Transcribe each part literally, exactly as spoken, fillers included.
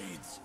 blades!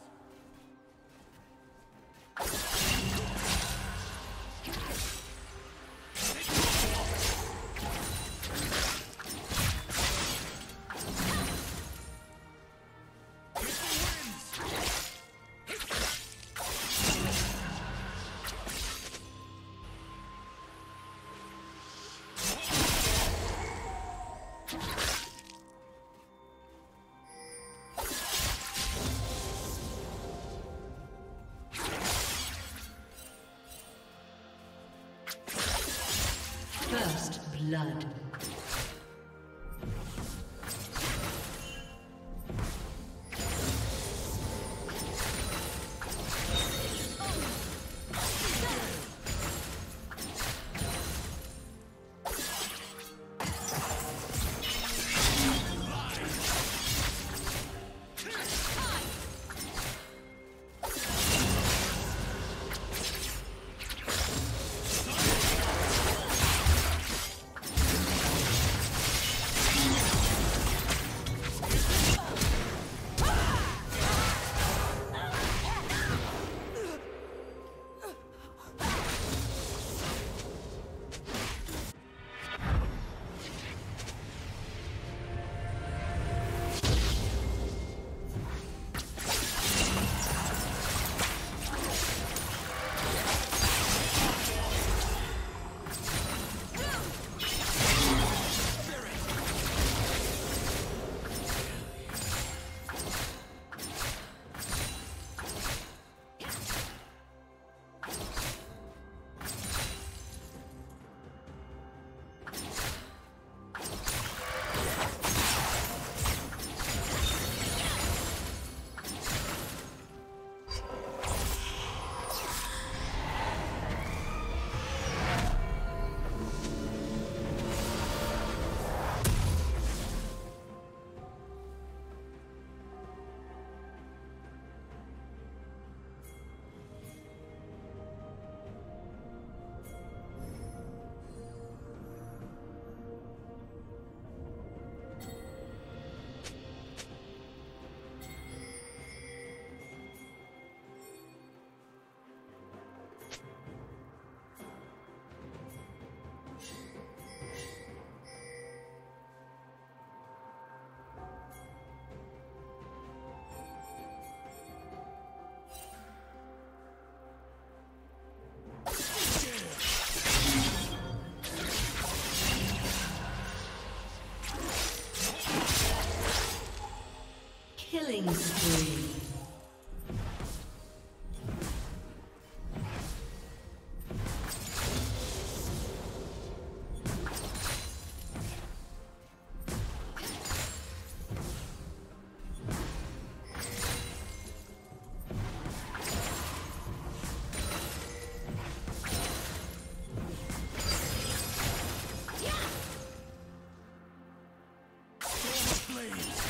First blood. Killing spree. Blades.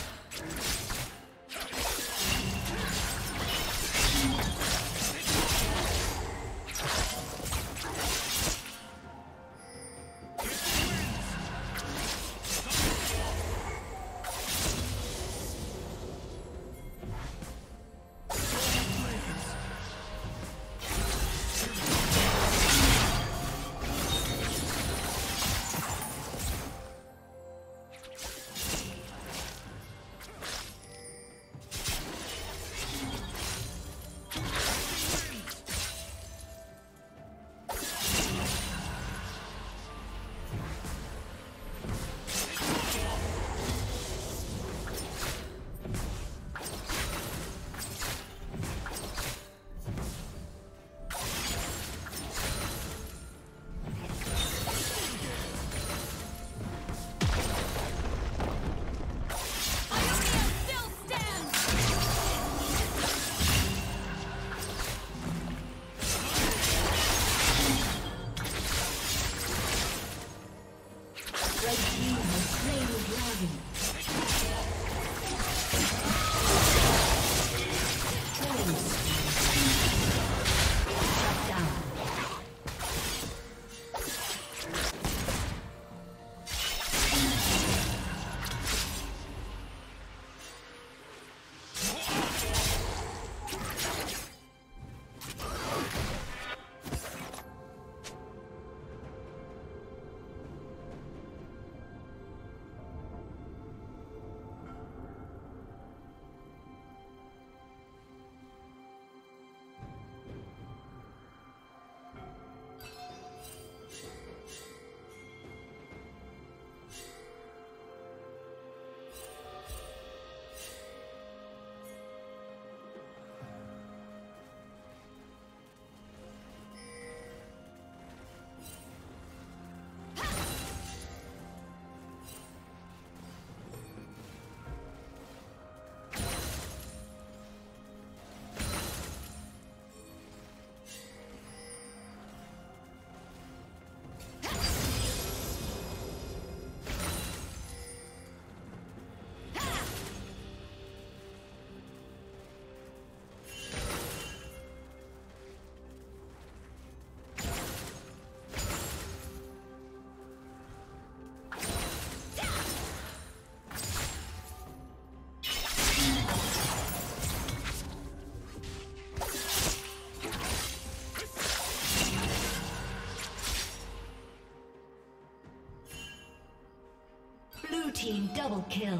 team double kill.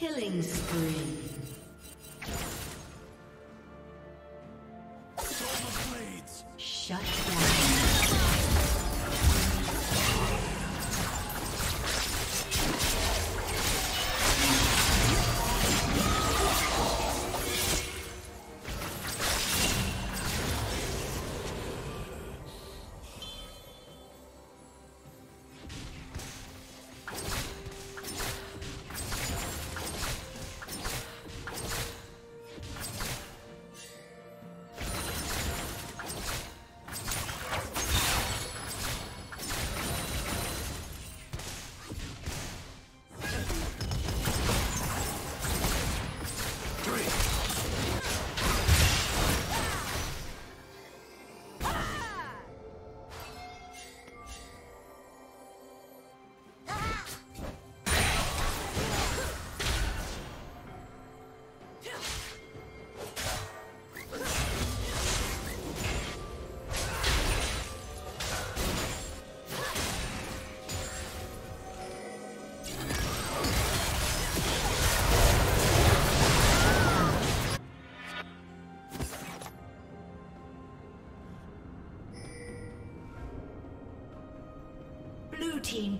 Killing spree. Shut down. Team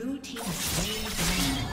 Blue team slays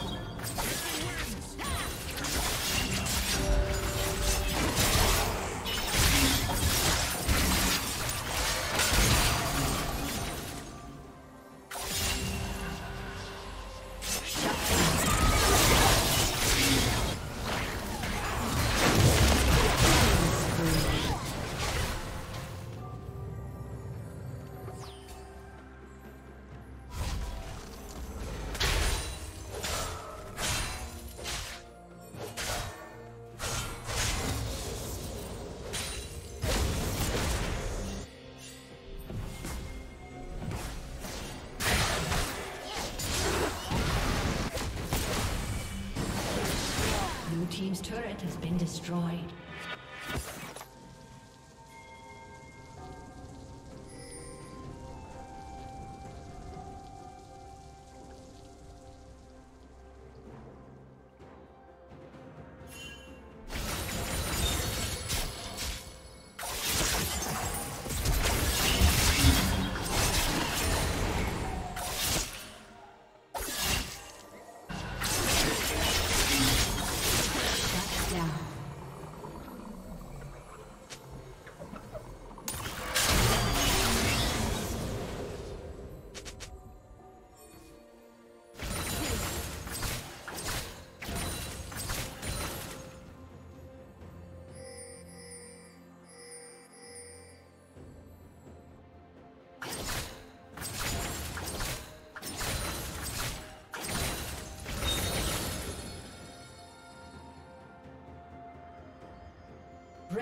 the team's turret has been destroyed.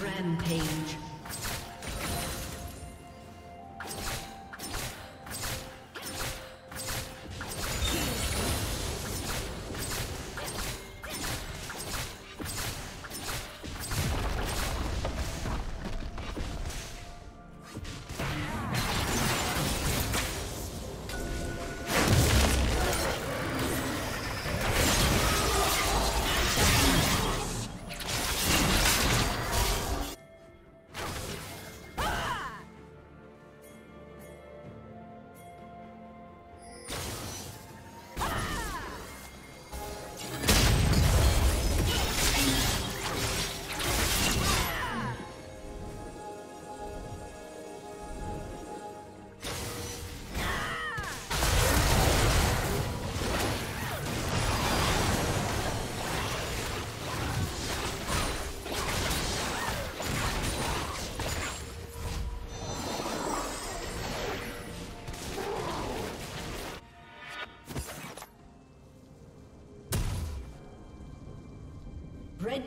Rampage. Red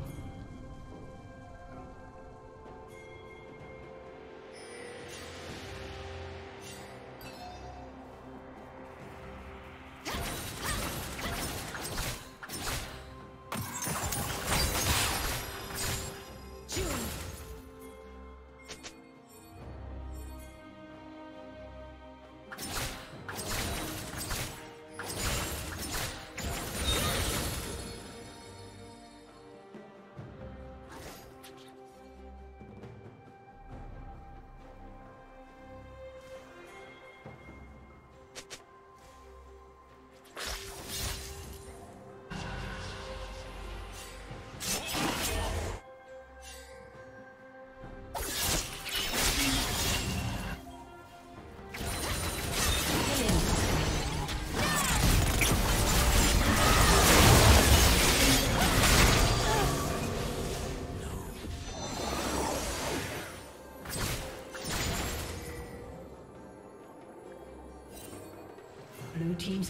Blue team's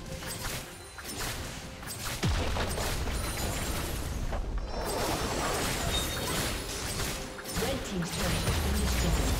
Red team's turret has been destroyed.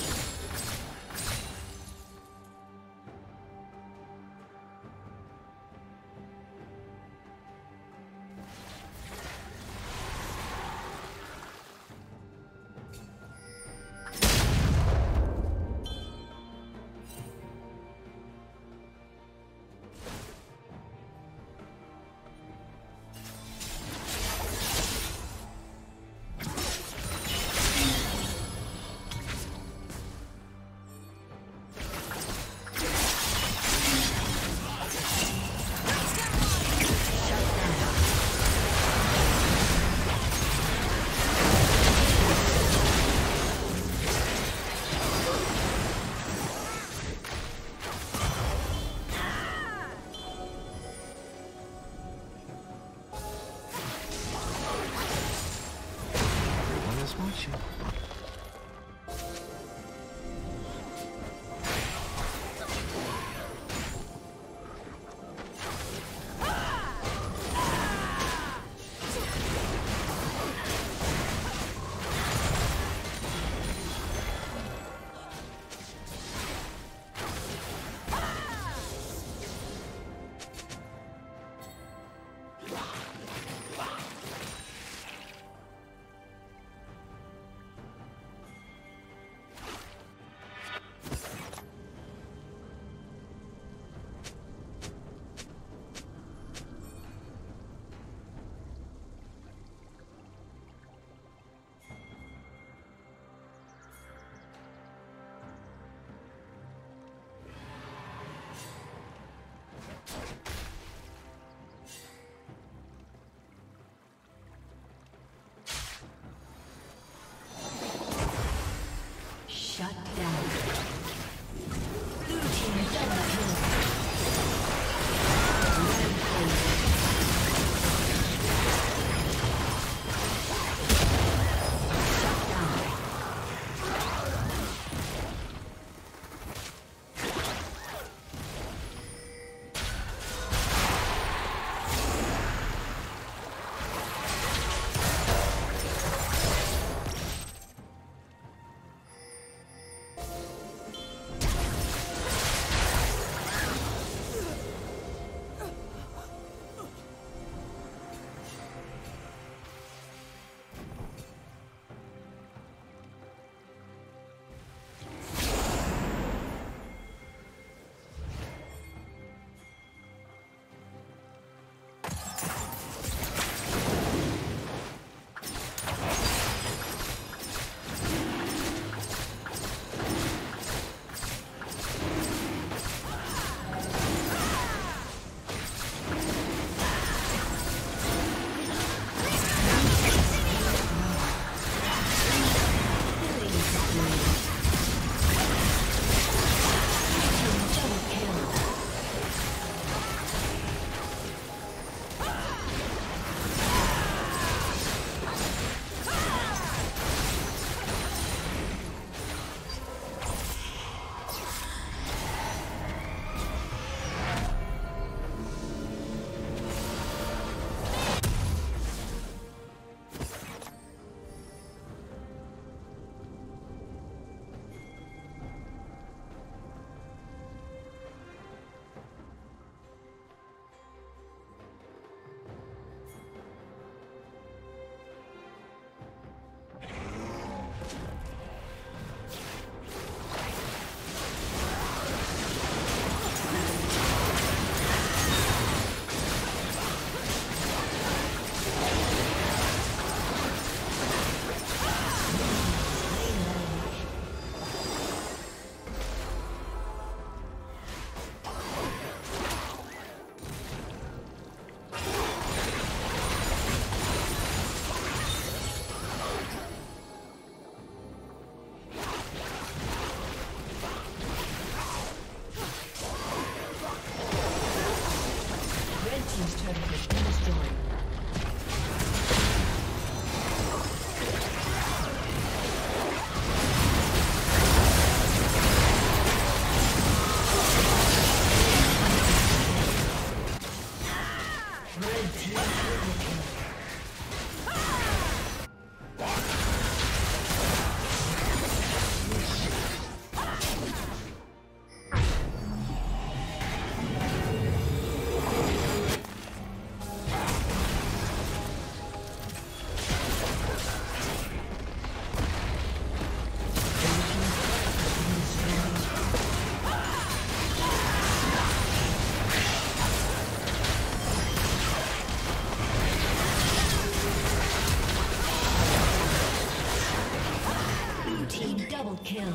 Double kill.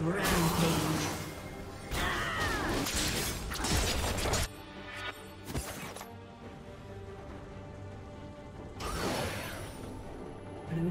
Rampage. Blue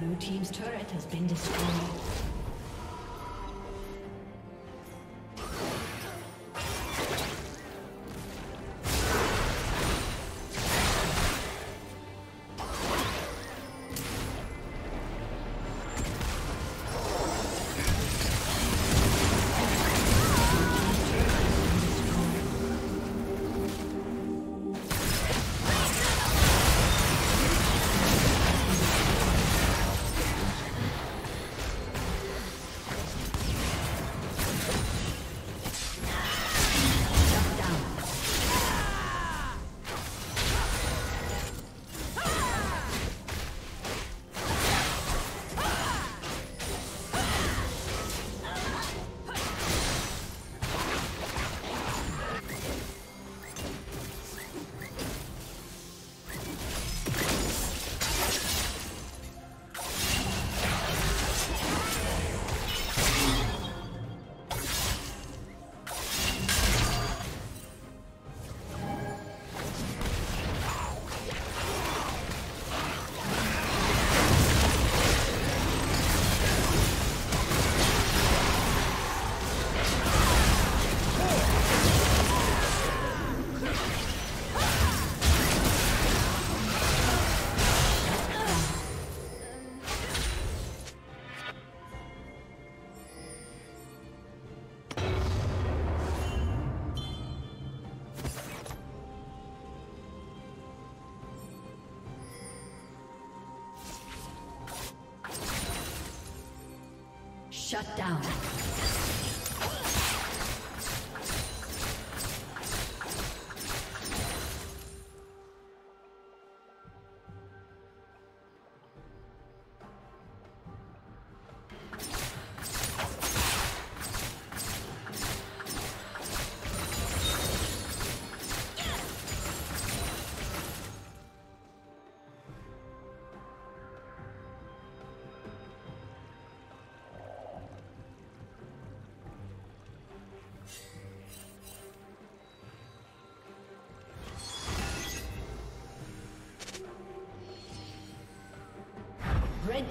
Blue team's turret has been destroyed. Shut down. Red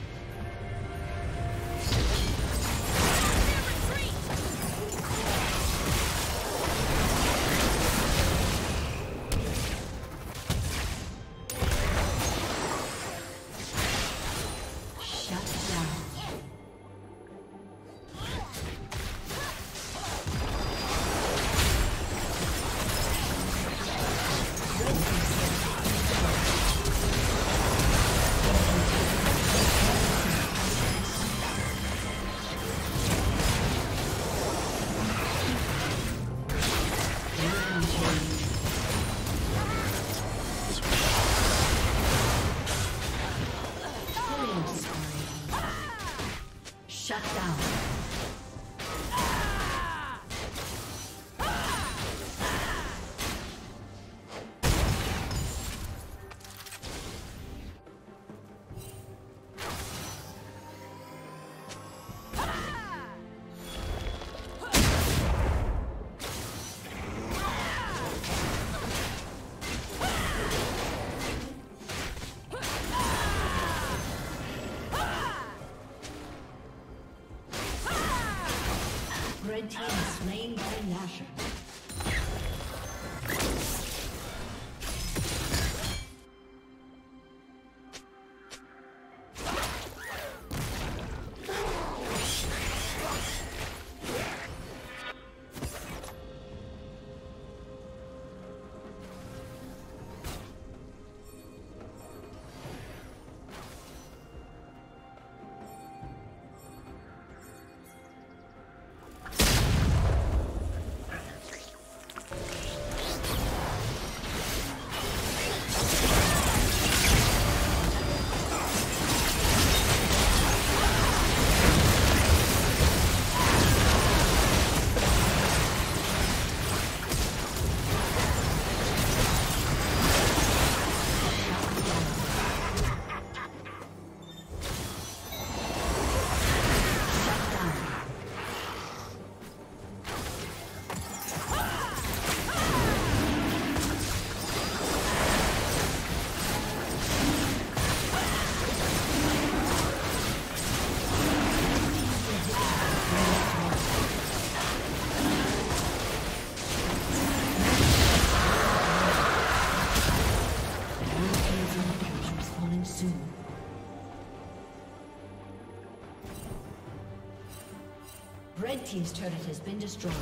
Red team's turret has been destroyed.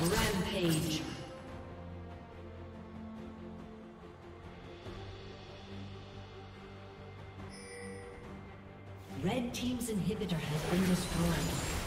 Rampage. Red team's inhibitor has been destroyed.